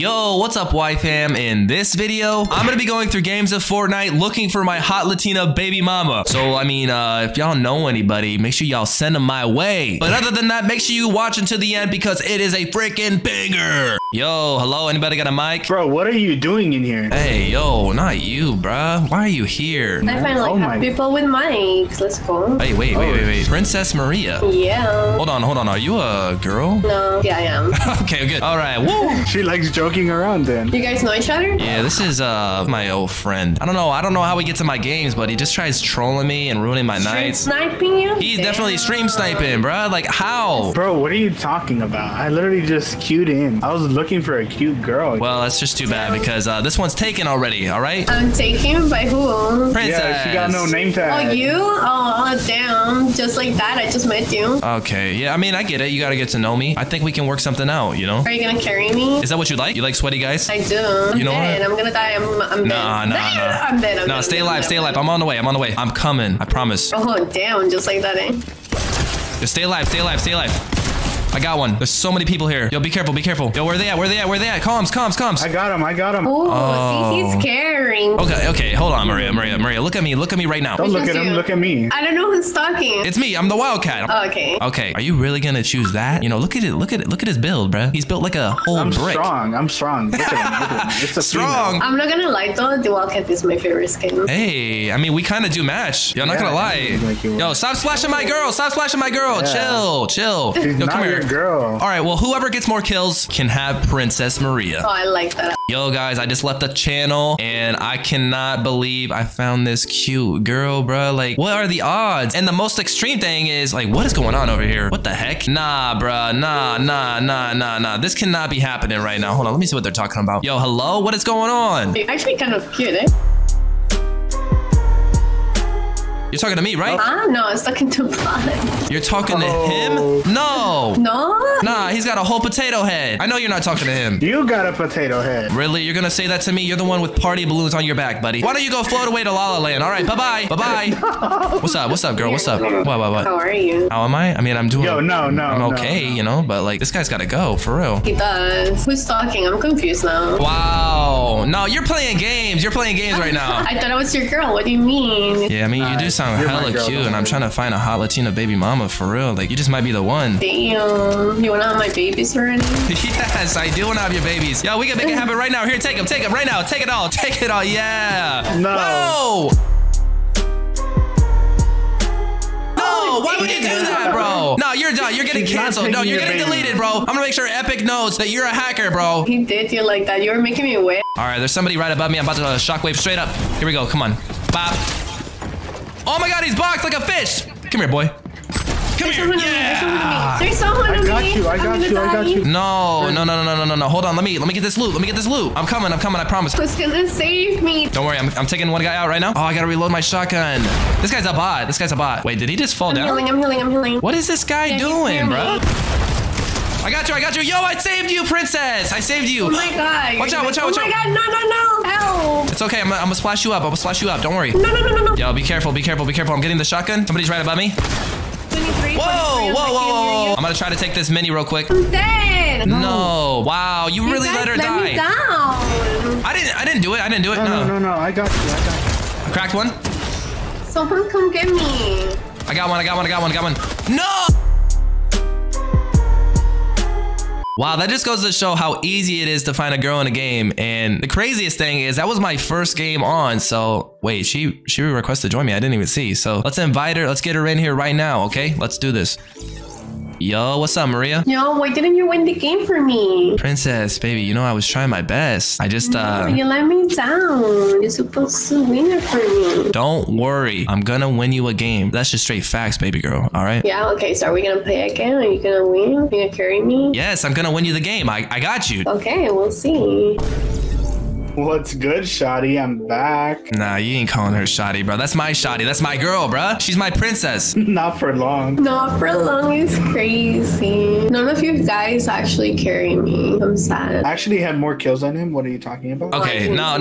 Yo, what's up, YFam? In this video, I'm gonna be going through games of Fortnite looking for my hot Latina baby mama. So, if y'all know anybody, make sure y'all send them my way. But other than that, make sure you watch until the end because it is a freaking banger. Yo, hello, anybody got a mic? Bro, what are you doing in here? Hey, yo, not you, bruh. Why are you here? I find like people with mics. Let's go. Hey, wait. Princess Maria. Yeah. Hold on. Are you a girl? No. Yeah, I am. Okay, good. All right. Woo. She likes joking around then. You guys know each other? Yeah, this is my old friend. I don't know how he gets in my games, but he just tries trolling me and ruining my nights. Stream sniping you? He's definitely stream sniping, bro. Like, how? Bro, what are you talking about? I literally just queued in. I was looking for a cute girl. Well, that's just too bad because this one's taken already, all right? I'm taken by who? Princess. Yeah, she got no name tag. Oh, you? Oh, damn. Just like that, I just met you. Okay, yeah, I get it. You gotta get to know me. I think we can work something out, you know? Are you gonna carry me? Is that what you like? You like sweaty guys? I do. You know what? I'm gonna die. I'm nah, dead. Nah, nah. I'm dead. No, stay alive. Stay alive. I'm on the way. I'm on the way. I'm coming. I promise. Oh, damn. Just like that, eh? Just stay alive. Stay alive. Stay alive. I got one. There's so many people here. Yo, be careful. Be careful. Yo, where are they at? Where are they at? Where are they at? Comms. I got him. Ooh, oh, see, he's caring. Okay. Hold on, Maria. Look at me. Look at me right now. Don't look at him. Look at me. I don't know who's talking. It's me. I'm the Wildcat. Oh, okay. Okay. Are you really gonna choose that? You know, look at it. Look at his build, bro. He's built like a whole brick. I'm strong. Look at him. It's a strong. Female. I'm not gonna lie though. The Wildcat is my favorite skin. Hey, we kind of do match. Yo, I'm not gonna lie. Like yo, stop splashing my girl. Yeah. Chill. Yo, come here. Girl. All right, well, whoever gets more kills can have Princess Maria. Oh, I like that. Yo, guys, I just left the channel, and I cannot believe I found this cute girl, bro. Like, what are the odds? And the most extreme thing is, like, what is going on over here? What the heck? Nah, bro. Nah. This cannot be happening right now. Hold on. Let me see what they're talking about. Yo, hello? What is going on? You're actually kind of cute, eh? You're talking to me, right? No, I was talking to Vlad. You're talking to him? No. No? Nah, he's got a whole potato head. I know you're not talking to him. You got a potato head. Really? You're going to say that to me? You're the one with party balloons on your back, buddy. Why don't you go float away to La La Land? All right, bye-bye. Bye-bye. No. What's up? What's up, girl? What's up? What? How are you? How am I? I'm doing... Yo, no. I'm okay, no. You know, but, like, this guy's got to go, for real. He does. Who's talking? I'm confused now. Wow. No, you're playing games. Right now. I thought I was your girl. What do you mean? Yeah, you do sound hella cute, and I'm trying to find a hot Latina baby mama, for real. Like, you just might be the one. Damn. You wanna have my babies or anything? Yes, I do wanna have your babies. Yo, we can make it happen right now. Here, take them right now. Take it all, yeah. No. Whoa. Why would you do that, bro? No, you're done. You're getting canceled. No, you're getting deleted, bro. I'm gonna make sure Epic knows that you're a hacker, bro. He did you like that. You were making me wait. All right, there's somebody right above me. I'm about to shockwave straight up. Here we go. Come on. Bop. Oh my god, he's boxed like a fish! Come here, boy. Come here. There's someone on me. I got you. No. Hold on. Let me get this loot. I'm coming. I promise. Who's gonna save me? Don't worry. I'm taking one guy out right now. Oh, I gotta reload my shotgun. This guy's a bot. Wait, did he just fall down? I'm healing. What is this guy doing, bro? I got you. Yo, I saved you, princess. Oh my god. Watch out. Oh my god. No. Help. It's okay. I'm gonna splash you up. Don't worry. No. Yo, be careful. I'm getting the shotgun. Somebody's right above me. Whoa. I'm gonna try to take this mini real quick. I'm dead. No. Wow. You really let her die. Me down. I didn't do it. No. I got you. I cracked one. Someone come get me. I got one. No. Wow, that just goes to show how easy it is to find a girl in a game. And the craziest thing is that was my first game on. So wait, she requested to join me. I didn't even see. So let's invite her. Let's get her in here right now. Okay, let's do this. Yo, what's up, Maria? Yo, why didn't you win the game for me? Princess, baby, you know I was trying my best. I just, you let me down. You're supposed to win it for me. Don't worry. I'm gonna win you a game. That's just straight facts, baby girl. All right? Yeah, okay. So are we gonna play again? Are you gonna win? Are you gonna carry me? Yes, I'm gonna win you the game. I got you. Okay, we'll see. What's good, Shotty? I'm back. Nah, you ain't calling her Shotty, bro. That's my Shotty. That's my girl, bro. She's my princess. Not for long. Not for long is crazy. None of you guys actually carry me. I'm sad. I actually had more kills on him. What are you talking about? Okay, no.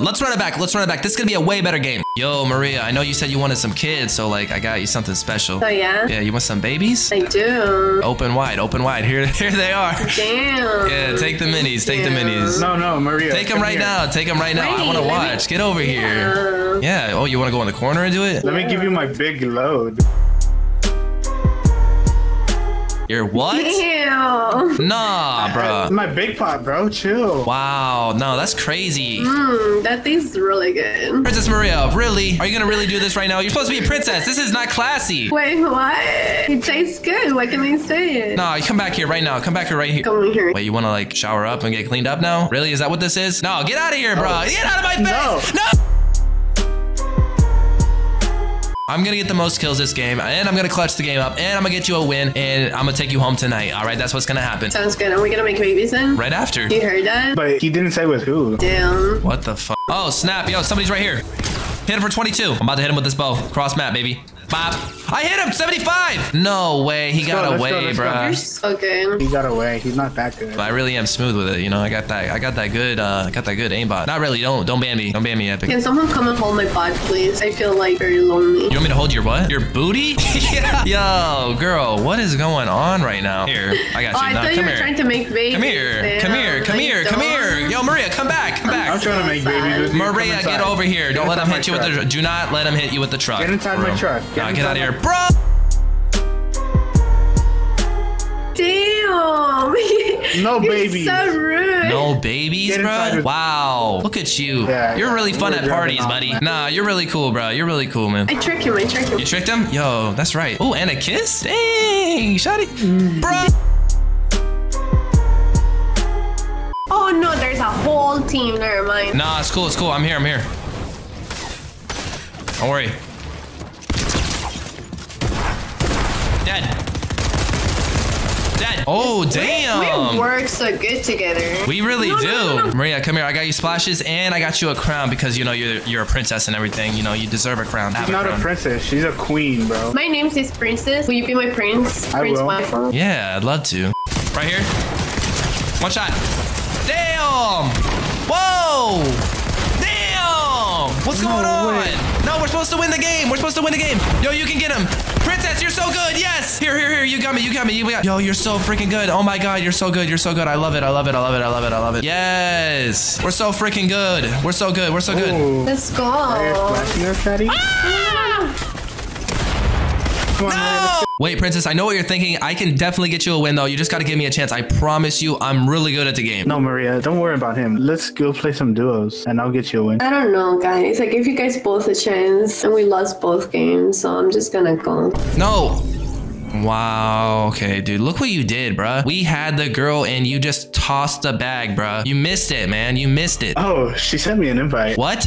Let's run it back. Let's run it back. This is gonna be a way better game. Yo, Maria, I know you said you wanted some kids, so like I got you something special. Oh yeah? Yeah, you want some babies? I do. Open wide, open wide. Here they are. Damn. Yeah, take the minis, take the minis. No, Maria. Take them right now. Take them right now. I want to watch. Get over here. Yeah. Oh, you want to go in the corner and do it? Let me give you my big load. Your what? Damn. Nah, bro. My big pot, bro. Chill. Wow. No, that's crazy. That tastes really good. Princess Maria, really? Are you gonna really do this right now? You're supposed to be a princess. This is not classy. Wait, what? It tastes good. Why can they say it? Nah, you come back here right now. Come back here right here. Come here. Wait, you wanna like shower up and get cleaned up now? Really? Is that what this is? No, get out of here, bro. Get out of my face. No. I'm gonna get the most kills this game, and I'm gonna clutch the game up, and I'm gonna get you a win, and I'm gonna take you home tonight. All right, that's what's gonna happen. Sounds good. Are we gonna make babies then? Right after. You heard that? But he didn't say with who. Damn. What the fuck? Oh, snap. Yo, somebody's right here. Hit him for 22. I'm about to hit him with this bow. Cross map, baby. Bop. I hit him, 75. No way, he got away, bro. You're so good. He got away. He's not that good. But I really am smooth with it, you know. I got that good aimbot. Not really. Don't ban me. Don't ban me, Epic. Can someone come and hold my bot, please? I feel like very lonely. You want me to hold your what? Your booty? Yeah. Yo, girl, what is going on right now? Here, I got you. Oh, I thought you were trying to make babies. Come here. Man. Come here. Come here. Come here. Yo, Maria, come back. Come back. I'm trying to make babies. Maria, get over here. Don't let him hit you with the. Do not let him hit you with the truck. Get inside my truck. Get out of here, bro! Damn! No babies. You're so rude. No babies, bro? Wow. Look at you. Yeah, you're really fun at parties, buddy. Nah, you're really cool, bro. You're really cool, man. I tricked him. You tricked him? Yo, that's right. Oh, and a kiss? Dang, shot it. Bro! Oh, no, there's a whole team. Never mind. Nah, it's cool. It's cool. I'm here. Don't worry. Dead. Oh, damn. We work so good together. We really do. No. Maria, come here. I got you splashes and I got you a crown because, you know, you're a princess and everything. You know, you deserve a crown. She's not a princess. She's a queen, bro. My name is Princess. Will you be my prince? I will. Yeah, I'd love to. Right here. One shot. Damn. Whoa. Damn. What's going on? No, we're supposed to win the game. Yo, you can get him. Princess, you're so good. Yes. Here. You got me. Yo, you're so freaking good. Oh my God. You're so good. I love it. Yes. We're so freaking good. Ooh. Let's go. Ah! No. Wait, Princess, I know what you're thinking. I can definitely get you a win, though. You just got to give me a chance. I promise you, I'm really good at the game. No, Maria, don't worry about him. Let's go play some duos, and I'll get you a win. I don't know, guys. I gave you guys both a chance, and we lost both games, so I'm just going to go. No. Wow. Okay, dude. Look what you did, bruh. We had the girl and you just tossed the bag, bruh. You missed it, man. You missed it. Oh, she sent me an invite. What?